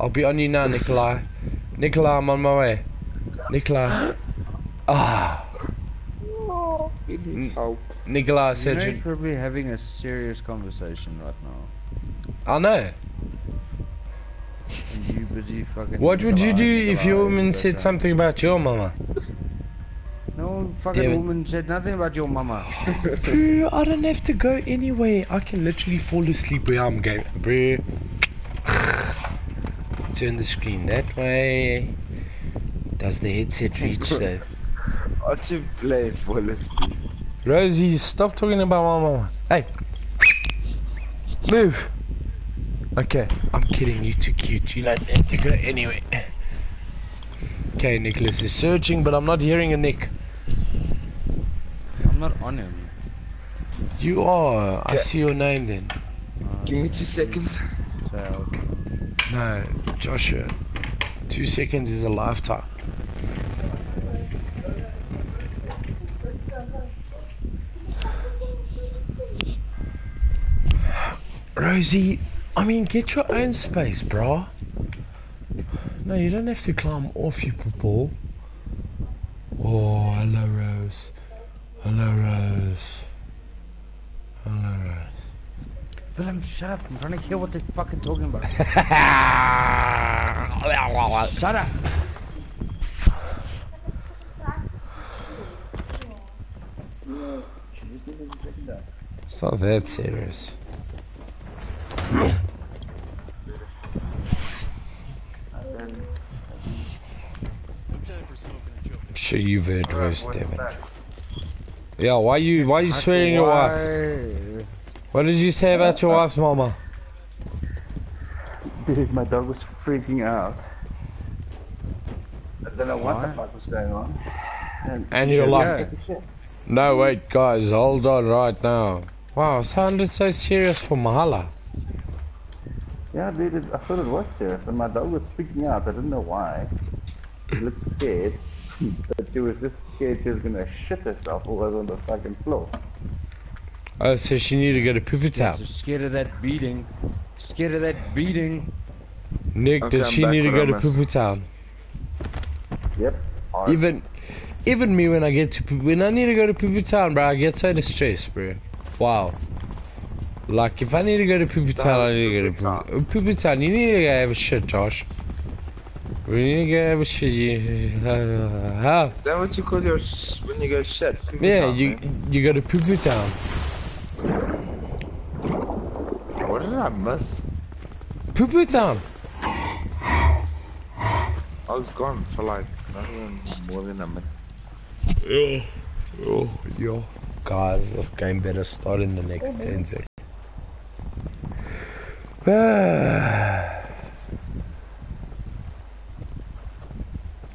I'll be on you now, Nikolai. Nikolai, I'm on my way. Nikolai. Ah. Oh, he needs help. Nikolai said you know you're probably having a serious conversation right now. I know. You busy fucking. What Nikolai, would you do Nikolai if your woman said something about your mama? No fucking Devin. Woman said nothing about your mama. Bro, I don't have to go anywhere. I can literally fall asleep where I'm going. Bro. Turn the screen that way. Does the headset reach though? What you play for listening? Rosie, stop talking about my mama. Hey! Move! Okay, I'm kidding, you too cute. You don't have to go anywhere. Okay, Nicholas is searching, but I'm not hearing a Nick. I'm not on him. You are. Okay. I see your name then. Uh, Give me two seconds. So. No, Joshua. Two seconds is a lifetime. Rosie, I mean, get your own space, brah. No, you don't have to climb off, you purple. Oh, hello, Rose. Hello, Rose. Hello, Rose. Willem, shut up. I'm trying to hear what they're fucking talking about. Shut up. It's not that serious. I'm sure you've heard worse, Devin. Yeah, why you why are you swearing your wife? What did you say about your wife's mama? Dude, my dog was freaking out. I don't know what the fuck was going on. And, and you're like, no wait guys, hold on right now. Wow, it sounded so serious for Mahala. Yeah, dude, I thought it was serious, and my dog was freaking out. I didn't know why. She looked scared, but she was just scared she was gonna shit herself all over the fucking floor. Oh, so she needed to go to poo-poo tap. She's scared of that beating. Scared of that beating. Nick, okay, did she need to go to poo-poo town? Yep. Right. Even, even me when I get to when I need to go to poo-poo town, bro, I get so distressed, bro. Wow. Like if I need to go to poo-poo town, I need to go to poo-poo town. You need to go have a shit, Josh. We need to go have a shit. You, uh, how? Is that what you call your sh when you go shit? Poo-poo yeah, town, you man. You go to poo-poo town. What did I miss? Poo poo town. I was gone for like not even more than a minute. Yeah. Oh, yo. Guys, this game better start in the next mm-hmm. ten seconds.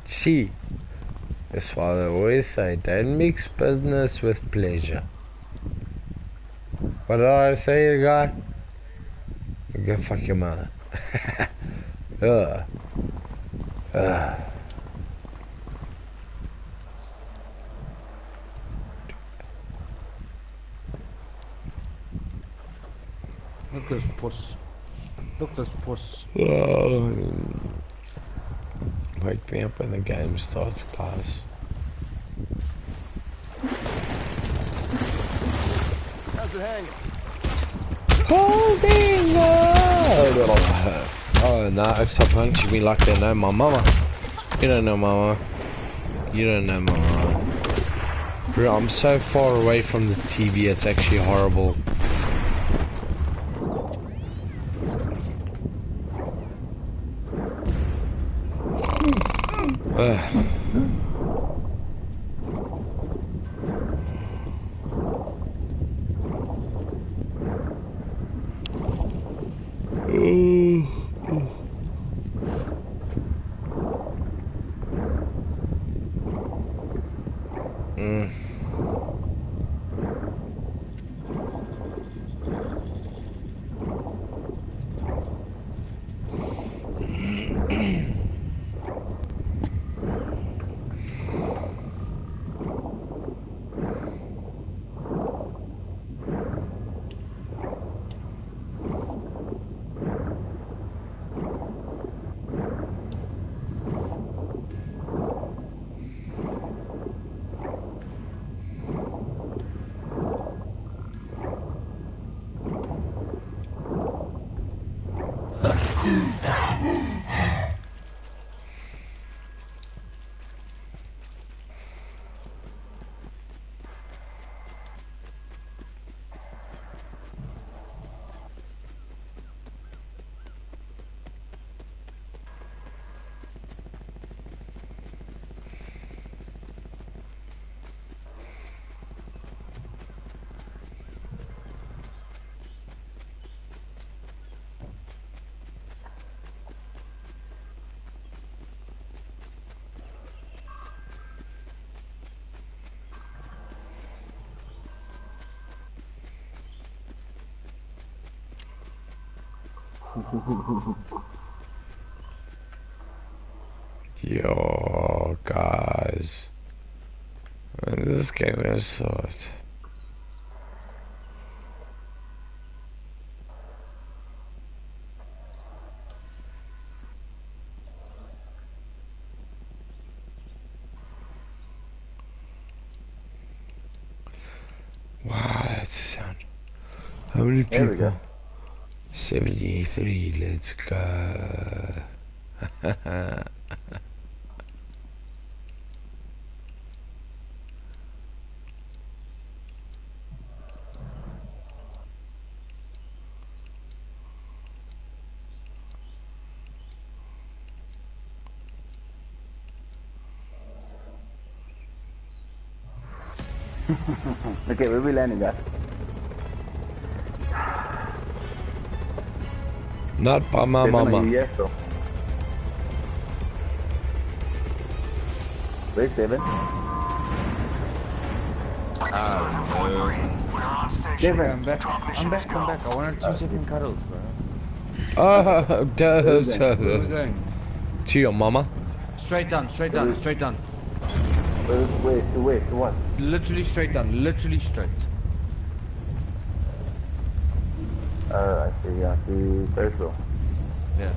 See, that's why they always say don't mix business with pleasure. What did I say, you guy? Go fuck your mother. Ugh. Ugh. Look this puss. Look this puss. Oh, might be up when the game starts, class. How's it hanging? Holding on! Oh no, if someone punches me like they know my mama. You don't know mama. You don't know mama. Bro, I'm so far away from the T V, it's actually horrible. Ugh. Yo guys, and this game is sort. Wow, that's a sound. How many people? There we go. seventy-three, let's go. Okay, where are we landing at? Not by my mama. Yes, so. Wait, Devin. Uh, Devin, I'm back. I'm back. I'm back. I want to cheese and cuddles, bro. Oh, duh. Where are we going? To your mama. Straight down. Straight down. Straight down. Wait, wait, what? Literally straight down. Literally straight. Oh, I see, I see, very cool. Yeah.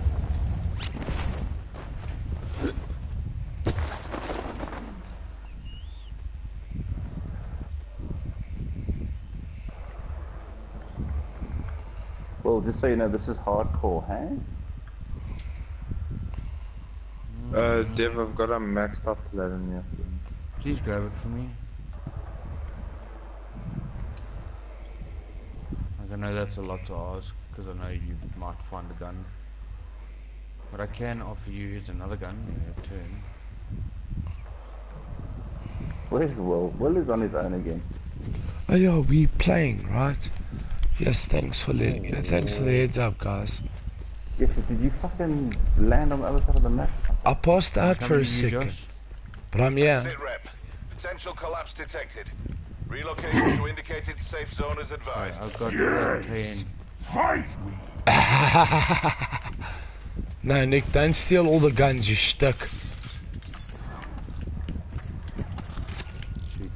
Well, just so you know, this is hardcore, hey? Uh, Dev, I've got a maxed up ladder in here. Please grab it for me. I know that's a lot to ask, because I know you might find a gun. What I can offer you is another gun in return. Where's Will? Will is on his own again. Oh yeah, we playing, right? Yes, thanks for letting yeah, thanks yeah. for the heads up, guys. Yes, yeah, did you fucking land on the other side of the map? I passed out for a second. Josh? But I'm yeah. Sit rep. Potential collapse detected. Relocation to indicated safe zone is advised. Right, I've got yes. Fight me! No, Nick, don't steal all the guns, you shtick.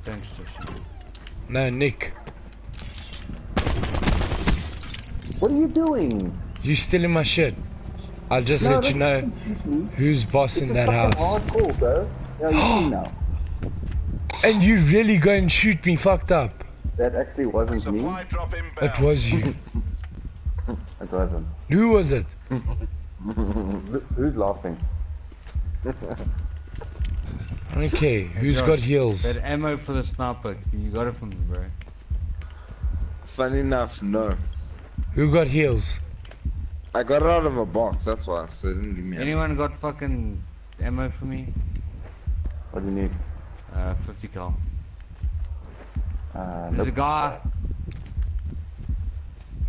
Thanks, Joshua. No, Nick. What are you doing? You stealing my shit. I'll just no, let you know who's boss in that house. Hardcore, bro. Now you see now. And you really go and shoot me fucked up. That actually wasn't me. It was you. It wasn't. Who was it? Who's laughing? Okay, hey, who's Josh, got heals? That ammo for the sniper, you got it from me, bro. Funny enough, no. Who got heals? I got it out of a box, that's why, so it didn't give me anyone ammo. Got fucking ammo for me? What do you need? Uh, fifty cal. Uh, there's nope. a guy.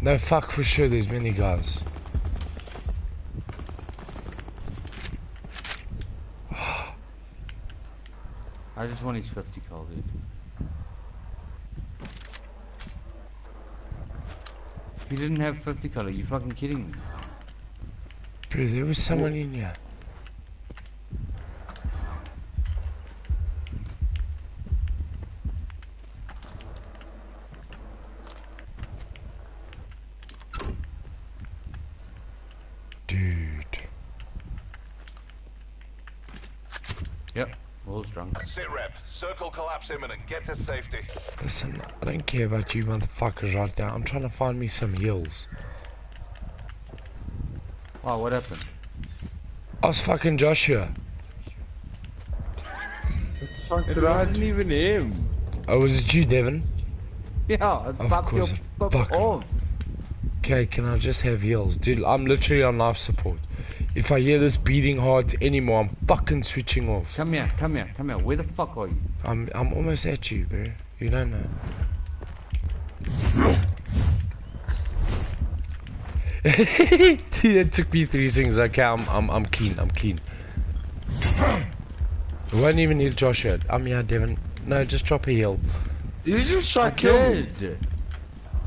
No, fuck for sure, there's many guys. I just want his fifty cal, dude. He didn't have fifty cal, are you fucking kidding me? Bro, there was someone in here. Dude. Yep. Will's drunk. C-Rep, circle collapse imminent. Get to safety. Listen, I don't care about you motherfuckers right now. I'm trying to find me some heals. Oh, what happened? I was fucking Joshua. It's fucked it right. wasn't even him. Oh, was it you, Devin? Yeah, it's fucked your fuck off. Okay, can I just have heals? Dude, I'm literally on life support. If I hear this beating heart anymore, I'm fucking switching off. Come here, come here, come here. Where the fuck are you? I'm I'm almost at you, bro. You don't know. It took me three things. Okay, I'm I'm I'm clean. I'm clean. I won't even heal Joshua. I'm here, Devin. No, just drop a heal. You just shot killed.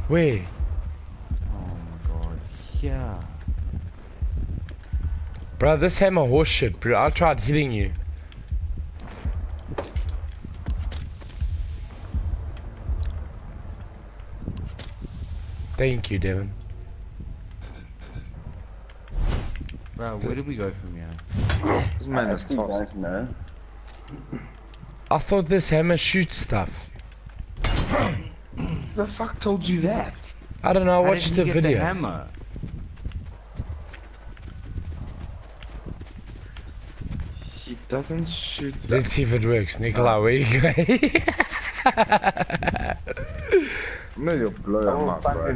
Where? Oh my god. Yeah. Bro, this hammer horse shit, bro. I tried hitting you. Thank you, Devin. Bro, where did we go from here? This man is tossed, man. I thought this hammer shoots stuff. Who the fuck told you that? I don't know. I watched the video. The hammer? Doesn't shoot. Let's see if it works, Nicola. Where you going? No, you'll blow him up, bro.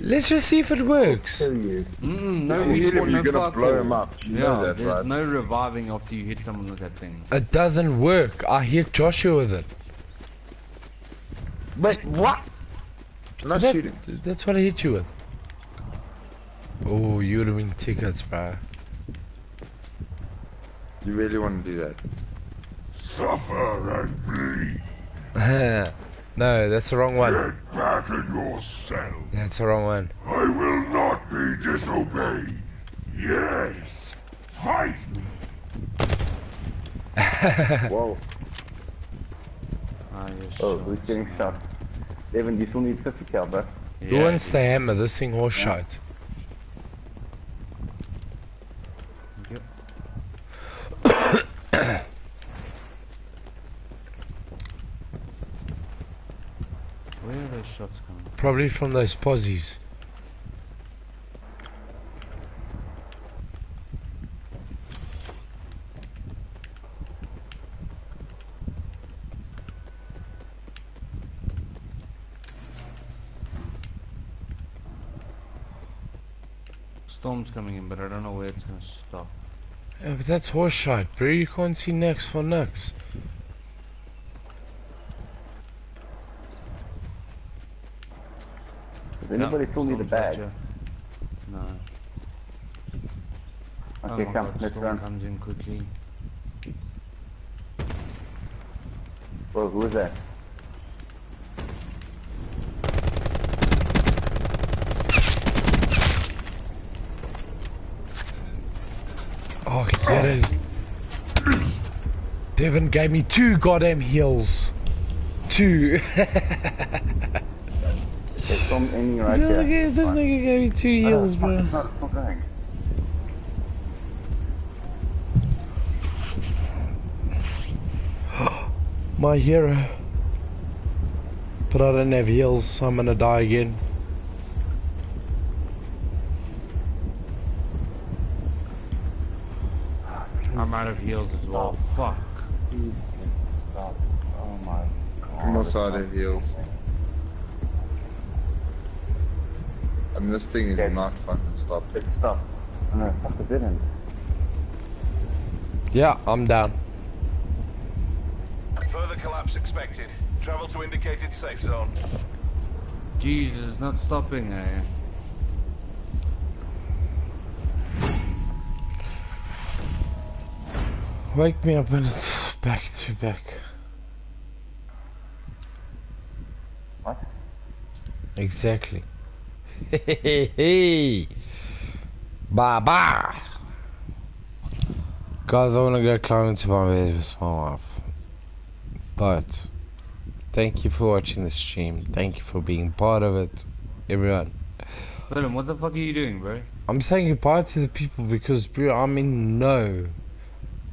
Let's just see if it works. Mm, no, if you hit him, you're gonna blow him up. You know that, right? There's no reviving after you hit someone with that thing. It doesn't work. I hit Joshua with it. But what? Not shooting. That's what I hit you with. Oh, you would have been tickets, bro. You really want to do that? Suffer and bleed. No, that's the wrong one. Get back in your cell. That's the wrong one. I will not be disobeyed. Yes. Fight me. Whoa. Oh, oh, who's getting shot? Devin, you still need fifty cal, bro. Yeah, who wants the hammer? This thing horse yeah. shot. Probably from those posies. Storm's coming in, but I don't know where it's gonna stop. Yeah, but that's horse shite, bro. You can't see next for next. Does anybody no, still need a bag? Gotcha. No. Okay, oh come, God, let's run. Comes in quickly. Bro, who is that? Oh, get in. Devin gave me two goddamn heals. Two. There's some in right there. Look at this nigga gave me two heals, bro. It's not, it's not going. My hero. But I don't have heals, so I'm gonna die again. I'm out of heals as well. Fuck. Jesus, stop. Oh my god. I'm almost out of heals. I mean, this thing is okay. Not fucking stopped. It stopped. No, it didn't. Yeah, I'm down. Further collapse expected. Travel to indicated safe zone. Jesus, not stopping, eh? Wake me up and it's back to back. What? Exactly. Hey, hey, hey. Bye bye. Guys, I want to go climbing to my bed with my wife. But thank you for watching the stream. Thank you for being part of it, everyone. Willem, what the fuck are you doing, bro? I'm saying goodbye to the people because, bro, I'm in no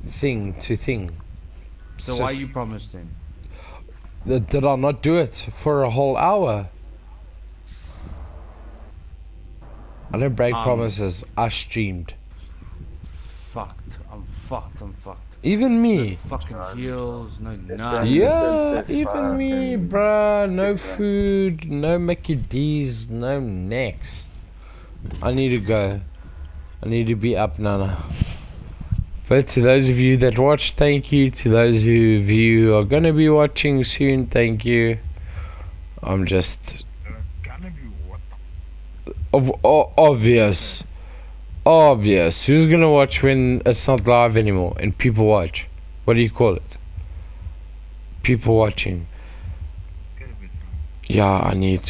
thing to thing. So just, why you promised him? Th did I not do it for a whole hour? I don't break um, promises. I streamed. Fucked. I'm fucked. I'm fucked. Even me. No fucking heals. No none. Yeah, even me, bruh. No food. No Mickey D's. No necks. I need to go. I need to be up, Nana. But to those of you that watched, thank you. To those of you who are going to be watching soon, thank you. I'm just... Ob obvious. Obvious. Who's going to watch when it's not live anymore? And people watch. What do you call it? People watching. Yeah, I need to.